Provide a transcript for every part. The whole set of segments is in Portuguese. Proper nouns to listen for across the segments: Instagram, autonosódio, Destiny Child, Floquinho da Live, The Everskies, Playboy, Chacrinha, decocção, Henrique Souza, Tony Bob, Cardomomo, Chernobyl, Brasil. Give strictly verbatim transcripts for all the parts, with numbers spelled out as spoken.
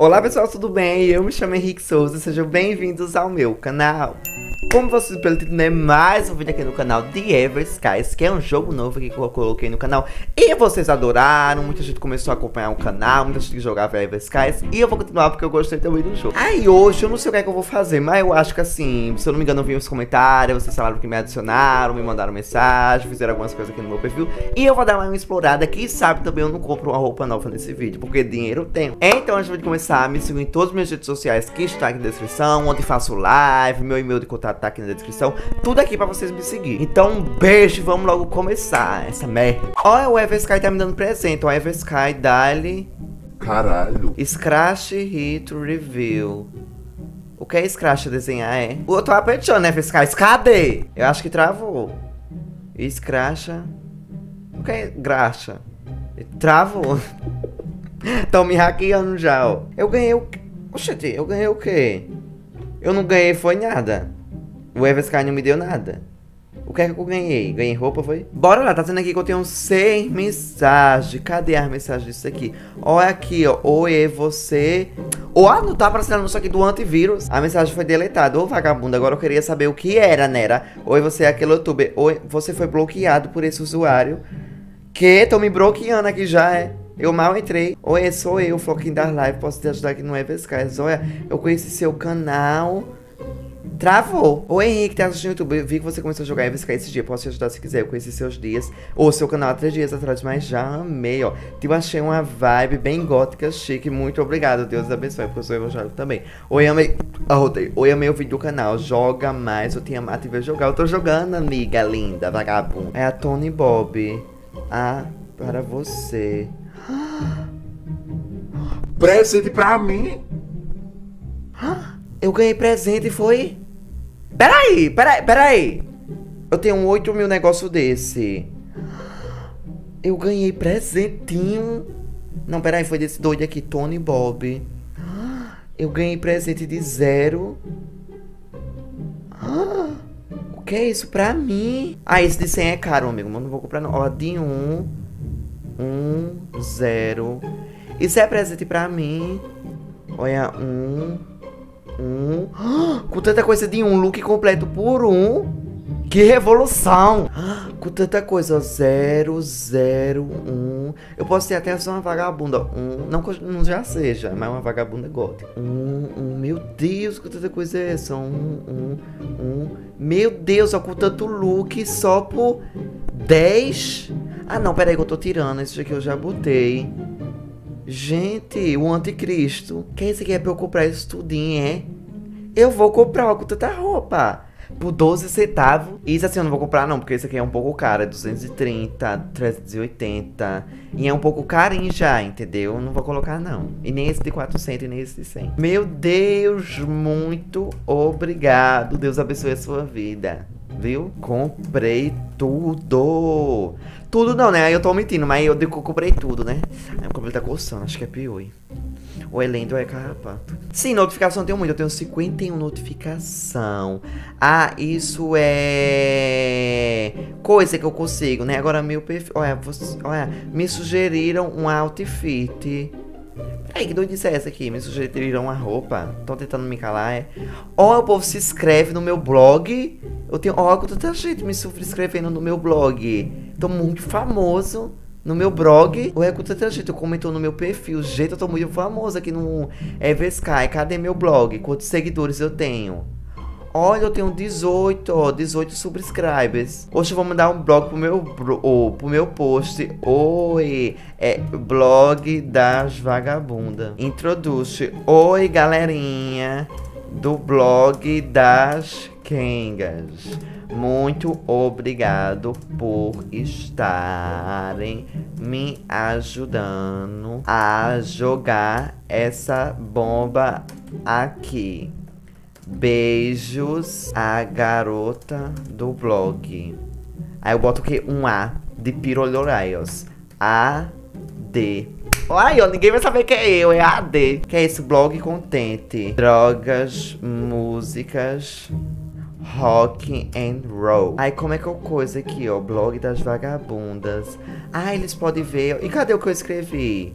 Olá pessoal, tudo bem? Eu me chamo Henrique Souza, sejam bem-vindos ao meu canal. Como vocês viram pelo título, é mais um vídeo aqui no canal The Everskies, que é um jogo novo que eu coloquei no canal. E vocês adoraram, muita gente começou a acompanhar o canal, muita gente jogava Everskies. E eu vou continuar porque eu gostei também do jogo. Aí hoje, eu não sei o que é que eu vou fazer, mas eu acho que assim, se eu não me engano eu vi os comentários, vocês falaram que me adicionaram, me mandaram mensagem, fizeram algumas coisas aqui no meu perfil. E eu vou dar uma explorada, quem sabe também eu não compro uma roupa nova nesse vídeo, porque dinheiro eu tenho. Então antes de começar, me sigam em todas as minhas redes sociais que está aqui na descrição, onde faço live, meu e-mail de contato tá aqui na descrição, tudo aqui pra vocês me seguir. Então um beijo, vamos logo começar essa merda. Olha, o Eversky tá me dando presente, o Eversky dá-lhe... Caralho. Scratch Hit Review. O que é Scratch desenhar, é? Eu tô apertando, né, Eversky? Cadê? Eu acho que travou. Scratch... O que é graxa? Travou. Estão me hackeando já, ó. Eu ganhei o... Oxente, eu ganhei o quê? Eu não ganhei, foi nada. O Everskies não me deu nada. O que é que eu ganhei? Ganhei roupa, foi? Bora lá, tá dizendo aqui que eu tenho seis mensagens. Cadê as mensagens disso aqui? Olha aqui, ó. Oi, você... Ó, oh, não tá aparecendo isso aqui do antivírus. A mensagem foi deletada. Ô, vagabundo, agora eu queria saber o que era, nera. Oi, você é aquele youtuber. Oi, você foi bloqueado por esse usuário. Que? Tô me bloqueando aqui já, é? Eu mal entrei. Oi, sou eu, Floquinho da Live. Posso te ajudar aqui no Everskies. Olha, eu conheci seu canal. Travou. Oi, Henrique, tá assistindo o YouTube. Eu vi que você começou a jogar Everskies esse dia. Posso te ajudar se quiser. Eu conheci seus dias. Ou seu canal há três dias atrás, mas já amei, ó. Tipo, achei uma vibe bem gótica, chique. Muito obrigado. Deus abençoe, porque eu sou evangélico também. Oi, amei. Arrotei. Oi, amei o vídeo do canal. Joga mais. Eu tinha amado e veio jogar. Eu tô jogando, amiga linda, vagabundo. É a Tony Bob. Ah, para você. Presente pra mim. Eu ganhei presente e foi... Peraí, peraí, peraí. Eu tenho um oito mil negócio desse. Eu ganhei presentinho. Não, peraí, foi desse doido aqui, Tony Bob. Eu ganhei presente de zero. O que é isso pra mim? Ah, esse de cem é caro, amigo. Mas não vou comprar não. Ó, de um. Um, zero. Isso é presente pra mim. Olha, um. Um. Ah, com tanta coisa de um look completo por um. Que revolução! Ah, com tanta coisa, ó. Zero, zero, um. Eu posso ter até só uma vagabunda. Um. Não, não já seja, mas uma vagabunda gótica. Um, um. Meu Deus, com tanta coisa é essa. Um, um, um. Meu Deus, ó, com tanto look só por dez. Ah, não, peraí que eu tô tirando. Esse aqui eu já botei. Gente, o anticristo. Quem esse aqui é pra eu comprar isso tudinho, é? Eu vou comprar, ó, com tanta roupa. Por doze centavos. Isso assim eu não vou comprar não, porque esse aqui é um pouco caro. É duzentos e trinta, trezentos e oitenta. E é um pouco carinho já, entendeu? Eu não vou colocar não. E nem esse de quatrocentos e nem esse de cem. Meu Deus, muito obrigado. Deus abençoe a sua vida. Viu? Comprei tudo. Tudo não, né? Aí eu tô omitindo, mas eu digo que eu comprei tudo, né? Aí meu cabelo tá coçando, acho que é pioi. Ou é lendo ou é carrapato. Sim, notificação eu tenho muito. Eu tenho cinquenta e uma notificação. Ah, isso é... coisa que eu consigo, né? Agora meu perfil... Olha, você... Olha, me sugeriram um outfit. Peraí, que doido é essa aqui? Me sugeriram uma roupa. Estão tentando me calar, é? Ó, o povo se inscreve no meu blog. Eu tenho... Ó, tanta gente me subscrevendo no meu blog. Tô muito famoso no meu blog. O Recuta tanta gente comentou no meu perfil. Gente, eu tô muito famoso aqui no Everskies. Cadê meu blog? Quantos seguidores eu tenho? Olha, eu tenho dezoito, ó, dezoito subscribers. Hoje eu vou mandar um blog pro meu, oh, pro meu post. Oi, é blog das vagabundas. Introduce. Oi, galerinha do blog das quengas. Muito obrigado por estarem me ajudando a jogar essa bomba aqui. Beijos a garota do blog. Aí eu boto o que? Um A de Piroloraios. A, D. Ai, ó, ninguém vai saber que é eu, é A, D. Que é esse blog contente. Drogas, músicas, rock and roll. Aí como é que é o coisa aqui, ó? Blog das vagabundas. Ah, eles podem ver. E cadê o que eu escrevi?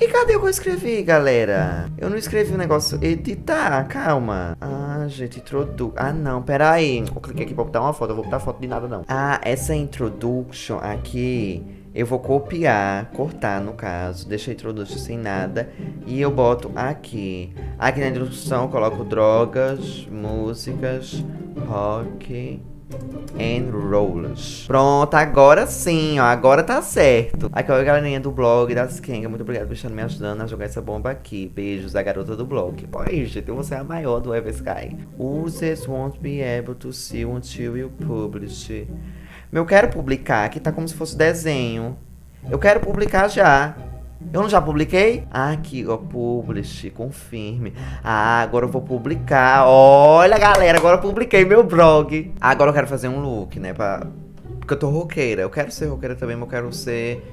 E cadê o que eu escrevi, galera? Eu não escrevi o um negócio editar, calma. Ah, gente, introdu... Ah, não, peraí. Eu cliquei aqui pra botar uma foto, eu vou botar foto de nada, não. Ah, essa introduction aqui... Eu vou copiar, cortar no caso, deixa a introdução sem nada e eu boto aqui. Aqui na introdução eu coloco drogas, músicas, rock and rollers. Pronto, agora sim, ó, agora tá certo. Aqui é a galerinha do blog das Kenga, muito obrigado por estar me ajudando a jogar essa bomba aqui. Beijos, a garota do blog. Pois, gente, você é a maior do Eversky. Users won't be able to see until you publish. Eu quero publicar, aqui tá como se fosse desenho. Eu quero publicar já. Eu não já publiquei? Aqui, ó, publish, confirme. Ah, agora eu vou publicar. Olha, galera, agora eu publiquei meu blog. Agora eu quero fazer um look, né, pra... Porque eu tô roqueira, eu quero ser roqueira também, mas eu quero ser...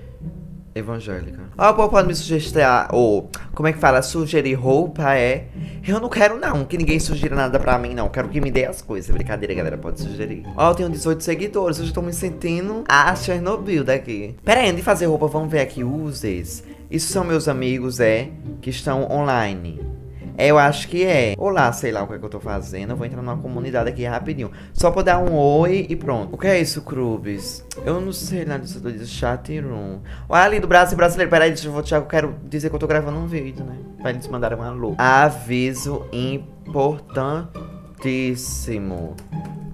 evangélica. Ó, o povo pode me sugestar, ou como é que fala, sugerir roupa, é? Eu não quero não, que ninguém sugira nada pra mim não, quero que me dê as coisas, brincadeira galera, pode sugerir. Ó, eu tenho dezoito seguidores, eu já tô me sentindo a Chernobyl daqui. Pera aí, antes de fazer roupa, vamos ver aqui, users. Isso são meus amigos, é, que estão online. É, eu acho que é. Olá, sei lá o que é que eu tô fazendo. Eu vou entrar numa comunidade aqui rapidinho. Só pra dar um oi e pronto. O que é isso, Crubes? Eu não sei nada disso. Chat room. Olha ali do Brasil brasileiro. Peraí, deixa eu vou, Thiago. Quero dizer que eu tô gravando um vídeo, né? Pra eles mandarem uma louca. Aviso importantíssimo.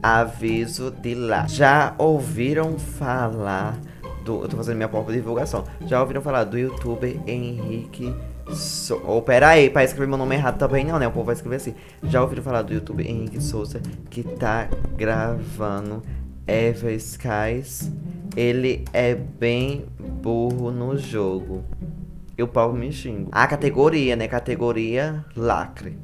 Aviso de lá. Já ouviram falar do... Eu tô fazendo minha própria divulgação. Já ouviram falar do youtuber Henrique... So... Oh, pera aí, pra escrever meu nome errado também não, né? O povo vai escrever assim. Já ouviram falar do YouTube Henrique Souza, que tá gravando Everskies? Ele é bem burro no jogo. E o pau me xingo. A categoria, né? Categoria lacre.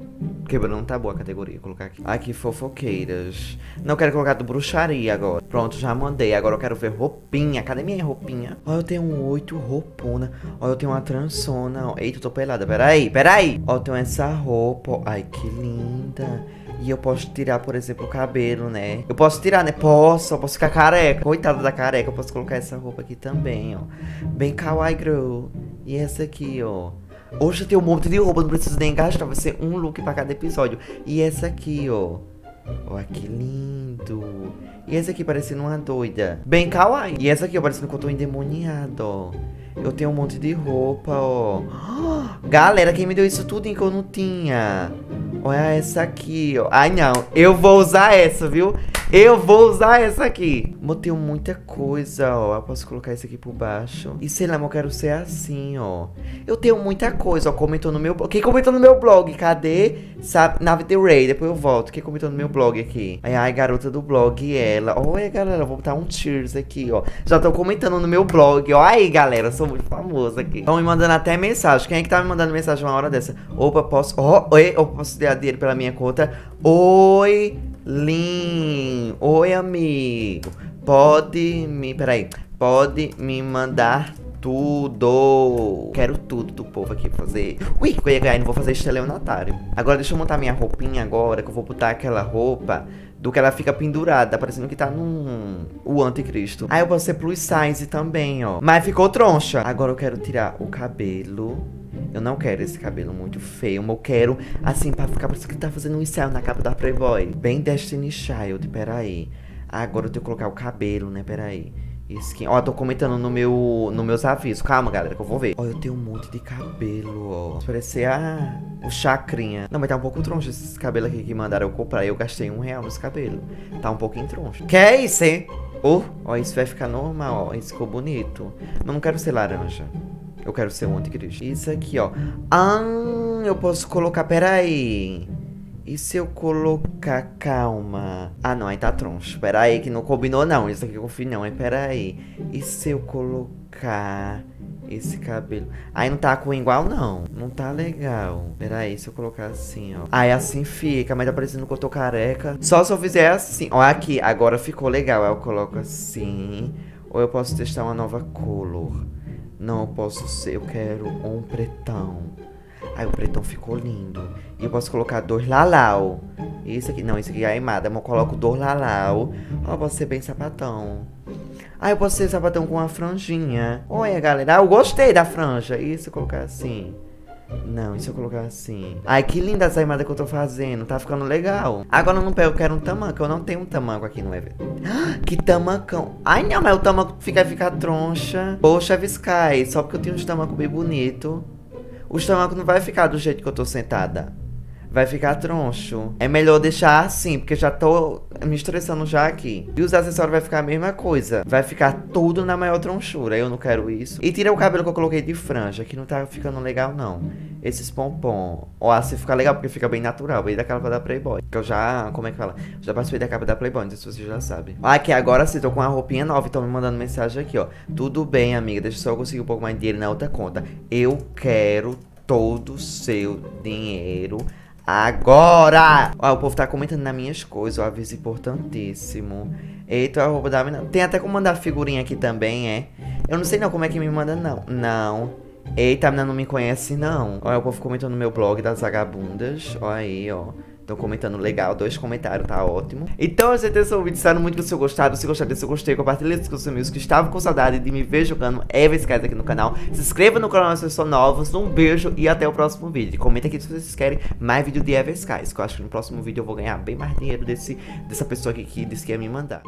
Quebrando não tá boa a categoria, vou colocar aqui. Aqui, fofoqueiras. Não quero colocar do bruxaria agora. Pronto, já mandei. Agora eu quero ver roupinha. Cadê minha roupinha? Ó, eu tenho um oito roupona. Ó, eu tenho uma trançona. Ó, eita, eu tô pelada. Peraí, peraí. Ó, eu tenho essa roupa. Ai, que linda. E eu posso tirar, por exemplo, o cabelo, né? Eu posso tirar, né? Posso, eu posso ficar careca. Coitada da careca, eu posso colocar essa roupa aqui também, ó. Bem kawaii girl. E essa aqui, ó. Hoje eu tenho um monte de roupa, não preciso nem gastar. Vai ser um look pra cada episódio. E essa aqui, ó. Olha que lindo. E essa aqui parecendo uma doida. Bem kawaii. E essa aqui, ó, parecendo que eu tô endemoniado, ó. Eu tenho um monte de roupa, ó. Galera, quem me deu isso tudo em que eu não tinha? Olha essa aqui, ó. Ai, não. Eu vou usar essa, viu? Eu vou usar essa aqui. Botei muita coisa, ó. Eu posso colocar isso aqui por baixo. E sei lá, mas eu quero ser assim, ó. Eu tenho muita coisa, ó. Comentou no meu blog. Quem comentou no meu blog? Cadê? Sabe? Nave The Ray. Depois eu volto. Quem comentou no meu blog aqui? Ai, ai, garota do blog, ela. Olha, galera. Vou botar um cheers aqui, ó. Já estão comentando no meu blog, ó. Aí, galera. Eu sou muito famoso aqui. Estão me mandando até mensagem. Quem é que tá me mandando mensagem uma hora dessa? Opa, posso... Ó, oh, oi. Eu posso dar dinheiro pela minha conta. Oi, Lin. Oi, amigo. Pode me... Peraí. Pode me mandar tudo. Quero tudo do povo aqui fazer. Ui, que eu ia ganhar. Não vou fazer estelionatário. Agora deixa eu montar minha roupinha agora. Que eu vou botar aquela roupa... Do que ela fica pendurada, parecendo que tá num... O anticristo. Aí eu posso ser plus size também, ó. Mas ficou troncha. Agora eu quero tirar o cabelo. Eu não quero esse cabelo muito feio, mas eu quero, assim, pra ficar parecendo que tá fazendo um ensaio na capa da Playboy. Bem Destiny Child, peraí. Agora eu tenho que colocar o cabelo, né, peraí. Skin. Ó, tô comentando no meu, no meus avisos. Calma, galera, que eu vou ver. Ó, eu tenho um monte de cabelo, ó. Parece a... o chacrinha. Não, mas tá um pouco troncho esses cabelos aqui que mandaram eu comprar. Eu gastei um real nesse cabelo. Tá um pouquinho troncho. Que é isso, hein? Oh, ó, isso vai ficar normal, ó. Isso ficou bonito. Mas não quero ser laranja. Eu quero ser um anticristo. Isso aqui, ó. Ah, eu posso colocar... Peraí. E se eu colocar, calma... Ah, não, aí tá troncho. Pera aí, que não combinou, não. Isso aqui eu confio, não. Hein? Pera aí. E se eu colocar esse cabelo... Aí não tá com igual, não. Não tá legal. Pera aí, se eu colocar assim, ó. Aí assim fica, mas tá parecendo que eu tô careca. Só se eu fizer assim. Ó, aqui. Agora ficou legal. Aí eu coloco assim. Ou eu posso testar uma nova color. Não, eu posso ser... Eu quero um pretão. Aí o pretão ficou lindo. E eu posso colocar dois lalau. Isso aqui, não, isso aqui é aimada. Mas eu coloco dois lalau. Ó, oh, eu posso ser bem sapatão. Ah, eu posso ser sapatão com uma franjinha. Olha, galera, ah, eu gostei da franja. E se eu colocar assim? Não, e se eu colocar assim? Ai, que linda essa armada que eu tô fazendo. Tá ficando legal. Agora eu não pego, eu quero um tamanco. Eu não tenho um tamanco aqui no evento. Ah, que tamancão. Ai, não, mas o tamanco fica, fica troncha. Poxa, Everskies, só porque eu tenho um tamanco bem bonito. O tamanco não vai ficar do jeito que eu tô sentada. Vai ficar troncho. É melhor deixar assim, porque já tô me estressando já aqui. E os acessórios vai ficar a mesma coisa. Vai ficar tudo na maior tronchura. Eu não quero isso. E tira o cabelo que eu coloquei de franja, que não tá ficando legal, não. Esses pompom. Ó, assim fica legal, porque fica bem natural. Bem da capa da Playboy. Que eu já... Como é que fala? Já participei da capa da Playboy, não sei se vocês já sabem. Ah, que agora sim, tô com uma roupinha nova. Tô me mandando mensagem aqui, ó. Tudo bem, amiga. Deixa eu só conseguir um pouco mais de dinheiro na outra conta. Eu quero todo o seu dinheiro... Agora! Ó, o povo tá comentando nas minhas coisas, ó, aviso importantíssimo. Eita, a roupa da mina... Tem até como mandar figurinha aqui também, é? Eu não sei não como é que me manda, não. Não. Eita, a mina não me conhece, não. Ó, o povo comentando no meu blog das vagabundas. Ó aí, ó. Tô comentando legal, dois comentários, tá ótimo. Então, gente, esse é o vídeo. Espero muito que vocês tenham gostado. Se gostaram, se gostei, compartilhe isso com os seus amigos que estavam com saudade de me ver jogando Everskies aqui no canal. Se inscreva no canal se vocês são novos. Um beijo e até o próximo vídeo. Comenta aqui se vocês querem mais vídeo de Everskies, que eu acho que no próximo vídeo eu vou ganhar bem mais dinheiro desse, dessa pessoa aqui que disse que ia me mandar.